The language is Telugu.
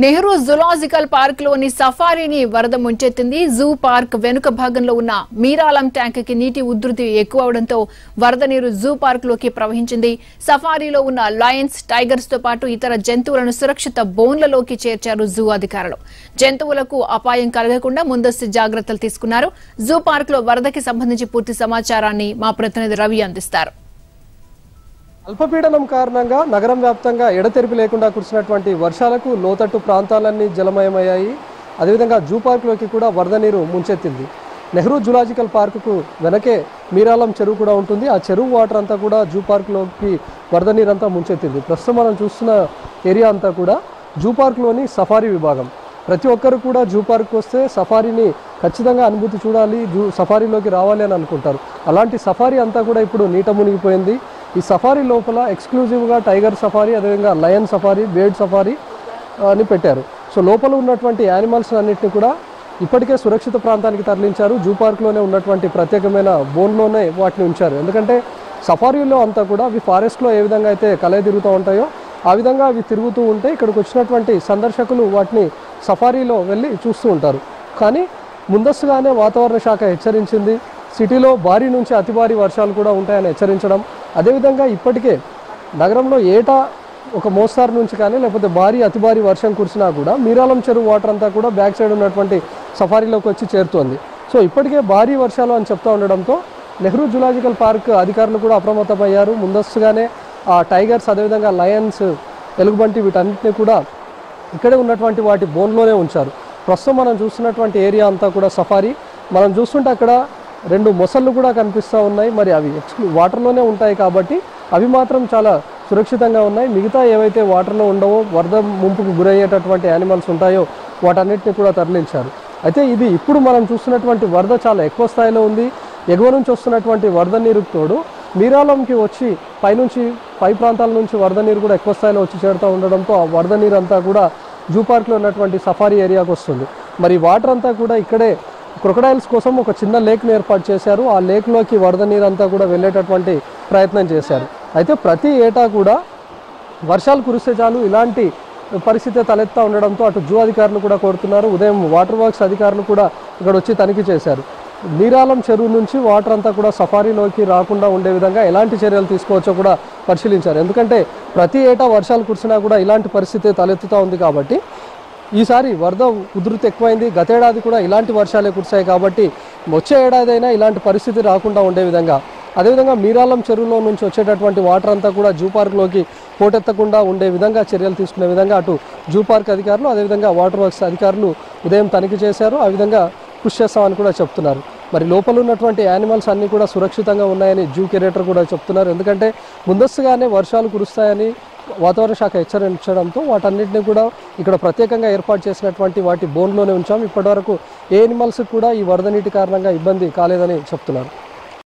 నెహ్రూ జూలాజికల్ పార్క్ లోని సఫారీని వరద ముంచెత్తింది. జూ పార్క్ వెనుక భాగంలో ఉన్న మీరాలం ట్యాంక్ కి నీటి ఉధృతి ఎక్కువ అవడంతో వరద నీరు జూ పార్క్ లోకి ప్రవహించింది. సఫారీలో ఉన్న లయన్స్, టైగర్స్ తో పాటు ఇతర జంతువులను సురక్షిత బోన్లలోకి చేర్చారు జూ అధికారులు. జంతువులకు అపాయం కలగకుండా ముందస్తు జాగ్రత్తలు తీసుకున్నారు. జూ పార్క్ లో వరదకి సంబంధించి పూర్తి సమాచారాన్ని మా ప్రతినిధి రవి అందిస్తారు. అల్పపీడనం కారణంగా నగరం వ్యాప్తంగా ఎడతెరిపి లేకుండా కురిసినటువంటి వర్షాలకు లోతట్టు ప్రాంతాలన్నీ జలమయమయ్యాయి. అదేవిధంగా జూ పార్కులోకి కూడా వరద నీరు ముంచెత్తింది. నెహ్రూ జూలాజికల్ పార్కుకు వెనకే మీరాలం చెరువు కూడా ఉంటుంది. ఆ చెరువు వాటర్ అంతా కూడా జూ పార్కులోకి వరద నీరు అంతా ముంచెత్తింది. ప్రస్తుతం మనం చూస్తున్న ఏరియా అంతా కూడా జూ పార్కులోని సఫారీ విభాగం. ప్రతి ఒక్కరు కూడా జూ పార్క్కి వస్తే సఫారీని ఖచ్చితంగా అనుభూతి చూడాలి, సఫారీలోకి రావాలి అని అనుకుంటారు. అలాంటి సఫారీ అంతా కూడా ఇప్పుడు నీట మునిగిపోయింది. ఈ సఫారీ లోపల ఎక్స్క్లూజివ్గా టైగర్ సఫారీ, అదేవిధంగా లయన్ సఫారీ, బేర్డ్ సఫారీ అని పెట్టారు. సో లోపల ఉన్నటువంటి యానిమల్స్ అన్నింటినీ కూడా ఇప్పటికే సురక్షిత ప్రాంతానికి తరలించారు. జూ పార్క్లోనే ఉన్నటువంటి ప్రత్యేకమైన బోన్లోనే వాటిని ఉంచారు. ఎందుకంటే సఫారీలో అంతా కూడా అవి ఫారెస్ట్లో ఏ విధంగా అయితే కలయి తిరుగుతూ ఉంటాయో ఆ విధంగా అవి తిరుగుతూ ఉంటే ఇక్కడికి వచ్చినటువంటి సందర్శకులు వాటిని సఫారీలో వెళ్ళి చూస్తూ ఉంటారు. కానీ ముందస్తుగానే వాతావరణ శాఖ హెచ్చరించింది. సిటీలో భారీ నుంచి అతి భారీ వర్షాలు కూడా ఉంటాయని హెచ్చరించడం, అదేవిధంగా ఇప్పటికే నగరంలో ఏటా ఒక మోస్తారు నుంచి కానీ లేకపోతే భారీ అతి భారీ వర్షం కురిసినా కూడా మీరాలం చెరువు వాటర్ అంతా కూడా బ్యాక్ సైడ్ ఉన్నటువంటి సఫారీలోకి వచ్చి చేరుతోంది. సో ఇప్పటికే భారీ వర్షాలు అని చెప్తూ ఉండడంతో నెహ్రూ జూలాజికల్ పార్క్ అధికారులు కూడా అప్రమత్తమయ్యారు. ముందస్తుగానే ఆ టైగర్స్, అదేవిధంగా లయన్స్, ఎలుగుబంటి వీటన్నిటిని కూడా ఇక్కడే ఉన్నటువంటి వాటి బోన్లోనే ఉంచారు. ప్రస్తుతం మనం చూస్తున్నటువంటి ఏరియా అంతా కూడా సఫారీ. మనం చూస్తుంటే అక్కడ రెండు మొసళ్ళు కూడా కనిపిస్తూ ఉన్నాయి. మరి అవి వాటర్లోనే ఉంటాయి కాబట్టి అవి మాత్రం చాలా సురక్షితంగా ఉన్నాయి. మిగతా ఏవైతే వాటర్లో ఉండవో, వరద ముంపుకు గురయ్యేటటువంటి యానిమల్స్ ఉంటాయో వాటన్నిటిని కూడా తరలించారు. అయితే ఇది ఇప్పుడు మనం చూస్తున్నటువంటి వరద చాలా ఎక్కువ స్థాయిలో ఉంది. ఎగువ నుంచి వస్తున్నటువంటి వరద నీరుకు తోడు మీరాలంకి వచ్చి పైనుంచి పై ప్రాంతాల నుంచి వరద నీరు కూడా ఎక్కువ స్థాయిలో వచ్చి చేరుతూ ఉండడంతో ఆ వరద నీరు అంతా కూడా జూ పార్క్లో ఉన్నటువంటి సఫారీ ఏరియాకు వస్తుంది. మరి వాటర్ అంతా కూడా ఇక్కడే క్రొకడైల్స్ కోసం ఒక చిన్న లేక్ను ఏర్పాటు చేశారు. ఆ లేక్లోకి వరద నీరంతా కూడా వెళ్ళేటటువంటి ప్రయత్నం చేశారు. అయితే ప్రతి ఏటా కూడా వర్షాలు కురిస్తే చాలు ఇలాంటి పరిస్థితి తలెత్తా ఉండడంతో అటు జూ అధికారులు కూడా కోరుతున్నారు. ఉదయం వాటర్ వర్క్స్ అధికారులు కూడా ఇక్కడ వచ్చి తనిఖీ చేశారు. మీరాలం చెరువు నుంచి వాటర్ అంతా కూడా సఫారీలోకి రాకుండా ఉండే విధంగా ఎలాంటి చర్యలు తీసుకోవచ్చో కూడా పరిశీలించారు. ఎందుకంటే ప్రతి ఏటా వర్షాలు కురిసినా కూడా ఇలాంటి పరిస్థితి తలెత్తుతూ ఉంది కాబట్టి ఈసారి వరద ఉధృతి ఎక్కువైంది. గతేడాది కూడా ఇలాంటి వర్షాలే కురిశాయి కాబట్టి వచ్చే ఏడాది అయినా ఇలాంటి పరిస్థితి రాకుండా ఉండే విధంగా, అదేవిధంగా మీరాలం చెరువులో నుంచి వచ్చేటటువంటి వాటర్ అంతా కూడా జూ పార్క్లోకి పోటెత్తకుండా ఉండే విధంగా చర్యలు తీసుకునే విధంగా అటు జూ పార్క్ అధికారులు, అదేవిధంగా వాటర్ వర్క్స్ అధికారులు ఉదయం తనిఖీ చేశారు. ఆ విధంగా కృషి చేస్తామని కూడా చెప్తున్నారు. మరి లోపల ఉన్నటువంటి యానిమల్స్ అన్నీ కూడా సురక్షితంగా ఉన్నాయని జూ కెరేటర్ కూడా చెప్తున్నారు. ఎందుకంటే ముందస్తుగానే వర్షాలు కురుస్తాయని వాతావరణ శాఖ హెచ్చరించడంతో వాటన్నిటిని కూడా ఇక్కడ ప్రత్యేకంగా ఏర్పాటు చేసినటువంటి వాటి బోన్లోనే ఉంచాం. ఇప్పటివరకు ఏ యానిమల్స్ కూడా ఈ వరద నీటి కారణంగా ఇబ్బంది కాలేదని చెప్తున్నారు.